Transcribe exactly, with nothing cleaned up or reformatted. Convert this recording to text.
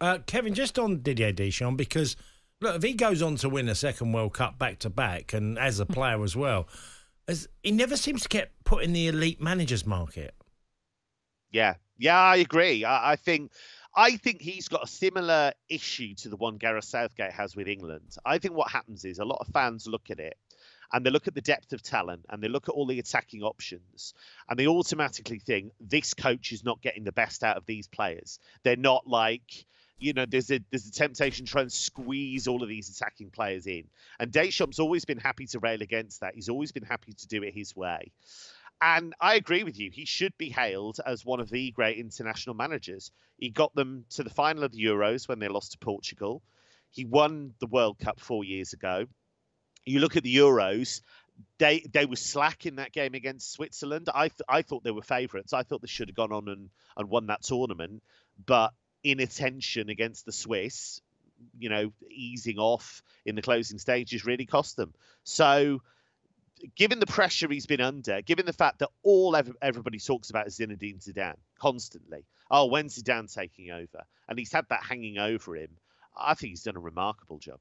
Uh, Kevin, just on Didier Deschamps, because, look, if he goes on to win a second World Cup back-to-back, and as a player as well, as he never seems to get put in the elite managers market. Yeah, yeah, I agree. I, I think... I think he's got a similar issue to the one Gareth Southgate has with England. I think what happens is a lot of fans look at it and they look at the depth of talent and they look at all the attacking options and they automatically think this coach is not getting the best out of these players. They're not like, you know, there's a there's a temptation to try and squeeze all of these attacking players in. And Deschamps' always been happy to rail against that. He's always been happy to do it his way. And I agree with you. He should be hailed as one of the great international managers. He got them to the final of the Euros when they lost to Portugal. He won the World Cup four years ago. You look at the Euros, they they were slack in that game against Switzerland. I, th I thought they were favourites. I thought they should have gone on and, and won that tournament. But inattention against the Swiss, you know, easing off in the closing stages really cost them. So... given the pressure he's been under, given the fact that all everybody talks about is Zinedine Zidane constantly. Oh, when's Zidane taking over? And he's had that hanging over him. I think he's done a remarkable job.